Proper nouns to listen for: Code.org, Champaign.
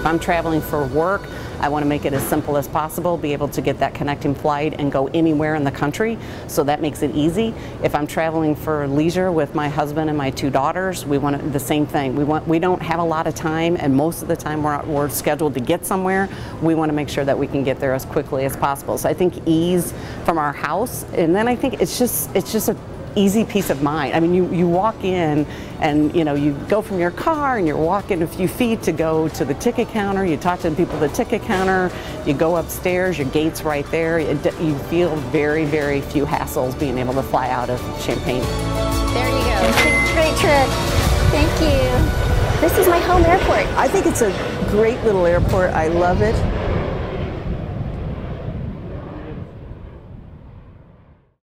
If I'm traveling for work, I want to make it as simple as possible, be able to get that connecting flight and go anywhere in the country, so that makes it easy. If I'm traveling for leisure with my husband and my two daughters, we want the same thing. We don't have a lot of time, and most of the time we're scheduled to get somewhere. We want to make sure that we can get there as quickly as possible. So I think ease from our house, and then I think it's just a easy peace of mind. I mean, you walk in and, you know, you go from your car and you're walking a few feet to go to the ticket counter, you talk to the people at the ticket counter, you go upstairs, your gate's right there. You feel very, very few hassles being able to fly out of Champaign. There you go. Great trip. Thank you. This is my home airport. I think it's a great little airport. I love it.